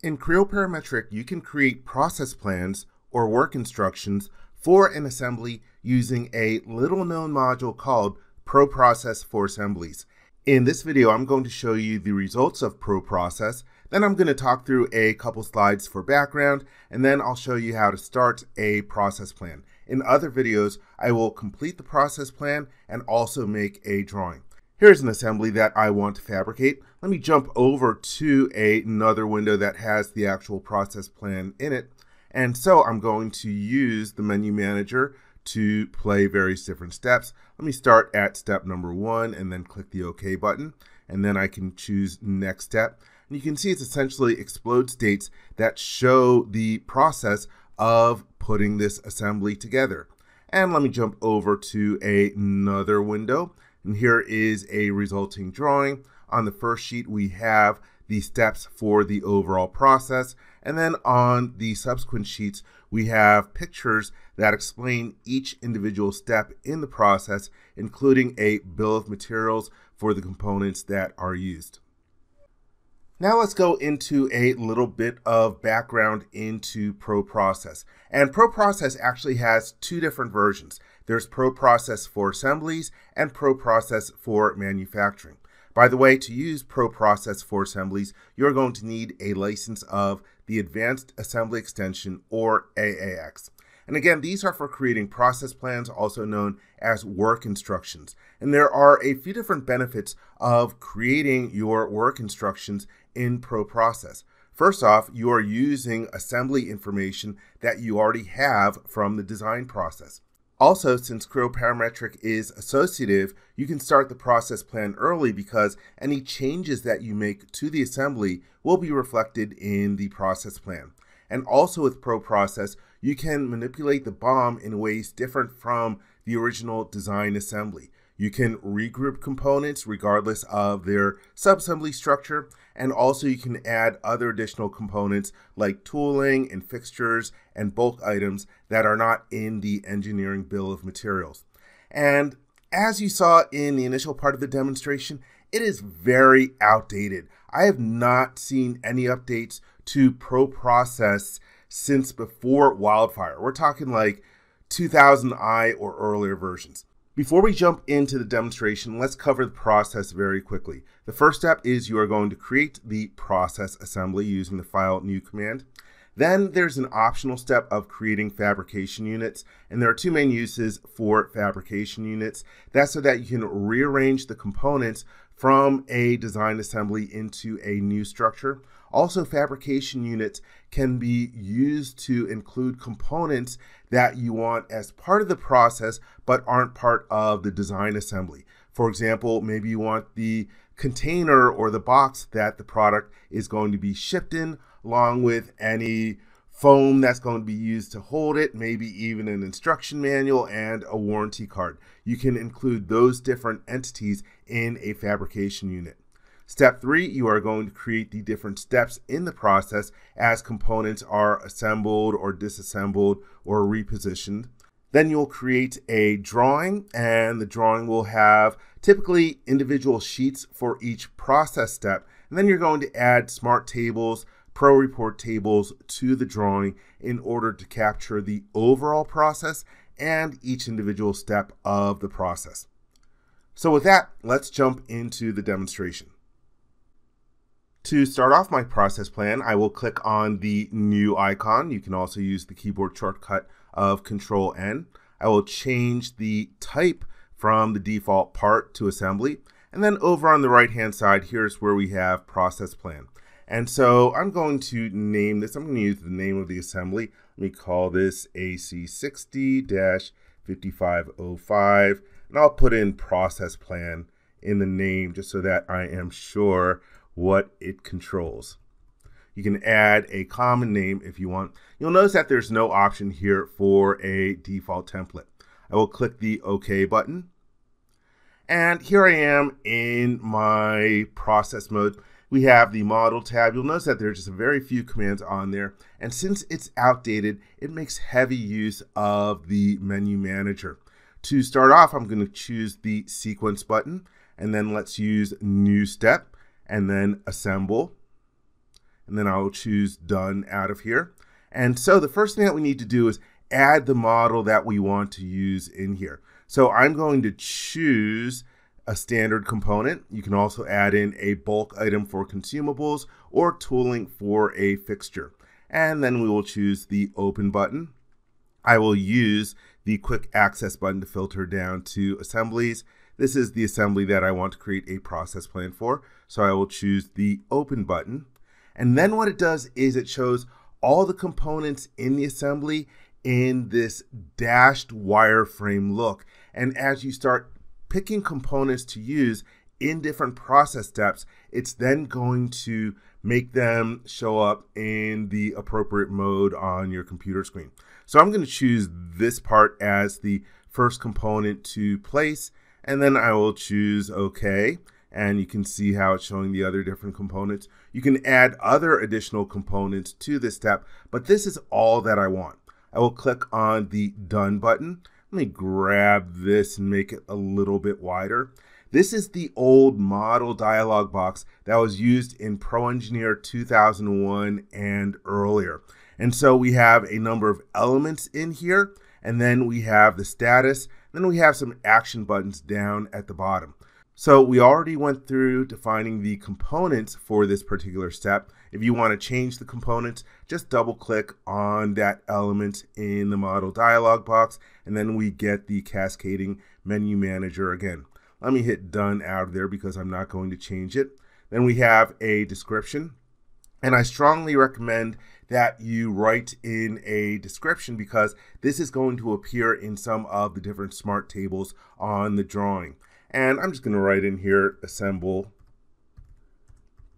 In Creo Parametric, you can create process plans or work instructions for an assembly using a little-known module called Pro/Process for Assemblies. In this video, I'm going to show you the results of Pro/Process, then I'm going to talk through a couple slides for background, and then I'll show you how to start a process plan. In other videos, I will complete the process plan and also make a drawing. Here's an assembly that I want to fabricate. Let me jump over to another window that has the actual process plan in it. And so I'm going to use the menu manager to play various different steps. Let me start at step number 1 and then click the OK button. And then I can choose next step. And you can see it's essentially explode states that show the process of putting this assembly together. And let me jump over to another window. And here is a resulting drawing. On the first sheet, we have the steps for the overall process. And then on the subsequent sheets, we have pictures that explain each individual step in the process, including a bill of materials for the components that are used. Now let's go into a little bit of background into Pro/Process. And Pro/Process actually has two different versions. There's Pro/Process for Assemblies and Pro/Process for Manufacturing. By the way, to use Pro/Process for Assemblies, you're going to need a license of the Advanced Assembly Extension, or AAX. And again, these are for creating process plans, also known as work instructions. And there are a few different benefits of creating your work instructions in Pro/Process. First off, you are using assembly information that you already have from the design process. Also, since Creo Parametric is associative, you can start the process plan early because any changes that you make to the assembly will be reflected in the process plan. And also with Pro/Process, you can manipulate the BOM in ways different from the original design assembly. You can regroup components regardless of their subassembly structure, and also you can add other additional components like tooling and fixtures and bulk items that are not in the engineering bill of materials. And as you saw in the initial part of the demonstration, it is very outdated. I have not seen any updates to Pro/Process since before Wildfire. We're talking like 2000i or earlier versions. Before we jump into the demonstration, let's cover the process very quickly. The first step is you are going to create the process assembly using the File New command. Then there's an optional step of creating fabrication units, and there are two main uses for fabrication units. That's so that you can rearrange the components from a design assembly into a new structure. Also, fabrication units can be used to include components that you want as part of the process but aren't part of the design assembly. For example, maybe you want the container or the box that the product is going to be shipped in, along with any foam that's going to be used to hold it, maybe even an instruction manual and a warranty card. You can include those different entities in a fabrication unit. Step 3, you are going to create the different steps in the process as components are assembled or disassembled or repositioned. Then you'll create a drawing, and the drawing will have typically individual sheets for each process step. And then you're going to add smart tables, Pro report tables to the drawing in order to capture the overall process and each individual step of the process. So with that, let's jump into the demonstration. To start off my process plan, I will click on the new icon. You can also use the keyboard shortcut of Control-N. I will change the type from the default part to assembly. And then over on the right-hand side, here's where we have process plan. And so I'm going to name this, I'm going to use the name of the assembly. Let me call this AC60-5505, and I'll put in process plan in the name just so that I am sure what it controls. You can add a common name if you want. You'll notice that there's no option here for a default template. I will click the OK button. And here I am in my process mode. We have the model tab. You'll notice that there are just very few commands on there. And since it's outdated, it makes heavy use of the menu manager. To start off, I'm going to choose the sequence button, and then let's use new step, and then assemble, and then I'll choose done out of here. And so the first thing that we need to do is add the model that we want to use in here. So I'm going to choose a standard component. You can also add in a bulk item for consumables or tooling for a fixture. And then we will choose the open button. I will use the quick access button to filter down to assemblies. This is the assembly that I want to create a process plan for. So I will choose the open button. And then what it does is it shows all the components in the assembly in this dashed wireframe look. And as you start picking components to use in different process steps, it's then going to make them show up in the appropriate mode on your computer screen. So I'm going to choose this part as the first component to place, and then I will choose OK. And you can see how it's showing the other different components. You can add other additional components to this step, but this is all that I want. I will click on the Done button. Let me grab this and make it a little bit wider. This is the old model dialog box that was used in Pro/ENGINEER 2001 and earlier. And so we have a number of elements in here, and then we have the status, then we have some action buttons down at the bottom. So we already went through defining the components for this particular step. If you want to change the components, just double click on that element in the model dialog box, and then we get the cascading menu manager again. Let me hit done out of there because I'm not going to change it. Then we have a description, and I strongly recommend that you write in a description because this is going to appear in some of the different smart tables on the drawing. And I'm just going to write in here, assemble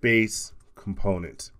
base component,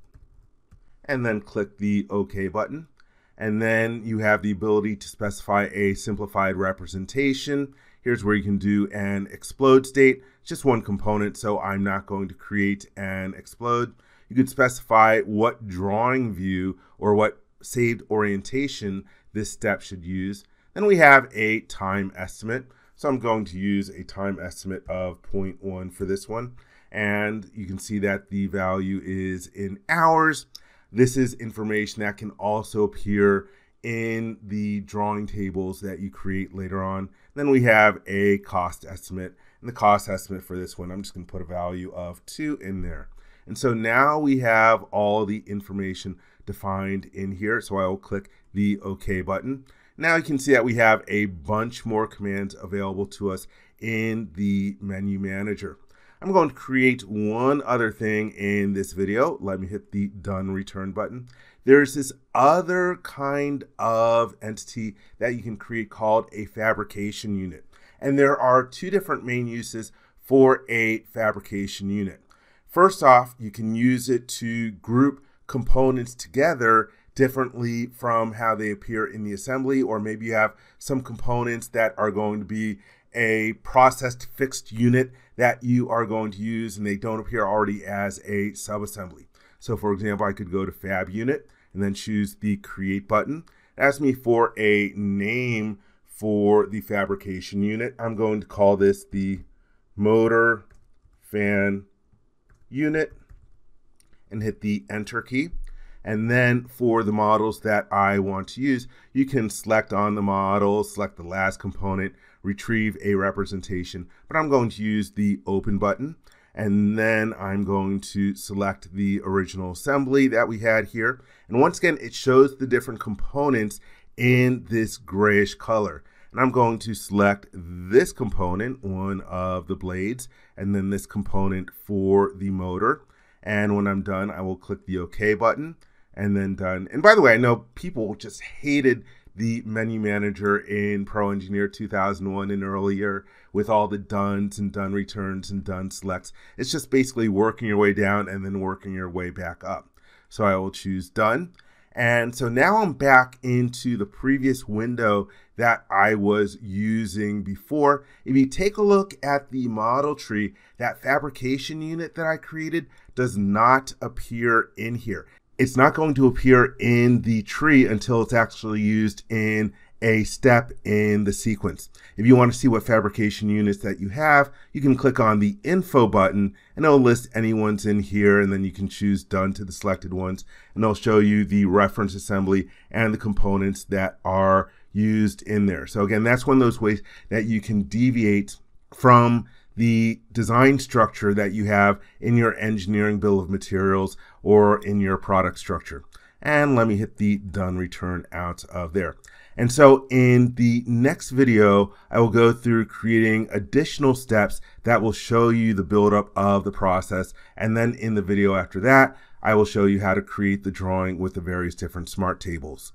and then click the OK button. And then you have the ability to specify a simplified representation. Here's where you can do an explode state, just one component, so I'm not going to create an explode. You could specify what drawing view or what saved orientation this step should use. Then we have a time estimate. So I'm going to use a time estimate of 0.1 for this one. And you can see that the value is in hours. This is information that can also appear in the drawing tables that you create later on. Then we have a cost estimate. And the cost estimate for this one, I'm just going to put a value of 2 in there. And so now we have all the information defined in here. So I will click the OK button. Now you can see that we have a bunch more commands available to us in the menu manager. I'm going to create one other thing in this video. Let me hit the done return button. There's this other kind of entity that you can create called a fabrication unit. And there are two different main uses for a fabrication unit. First off, you can use it to group components together differently from how they appear in the assembly, or maybe you have some components that are going to be a processed fixed unit that you are going to use and they don't appear already as a subassembly. So for example, I could go to fab unit and then choose the create button. It asks me for a name for the fabrication unit. I'm going to call this the motor fan unit and hit the enter key. And then for the models that I want to use, you can select on the model, select the last component, retrieve a representation. But I'm going to use the open button, and then I'm going to select the original assembly that we had here. And once again, it shows the different components in this grayish color. And I'm going to select this component, one of the blades, and then this component for the motor. And when I'm done, I will click the OK button and then done. And by the way, I know people just hated the menu manager in Pro/ENGINEER 2001 and earlier with all the dones and done returns and done selects. It's just basically working your way down and then working your way back up. So I will choose done. And so now I'm back into the previous window that I was using before. If you take a look at the model tree, that fabrication unit that I created does not appear in here. It's not going to appear in the tree until it's actually used in a step in the sequence. If you want to see what fabrication units that you have, you can click on the info button and it'll list any ones in here, and then you can choose done to the selected ones, and it'll show you the reference assembly and the components that are used in there. So again, that's one of those ways that you can deviate from the design structure that you have in your engineering bill of materials or in your product structure. And let me hit the done return out of there. And so in the next video, I will go through creating additional steps that will show you the buildup of the process. And then in the video after that, I will show you how to create the drawing with the various different smart tables.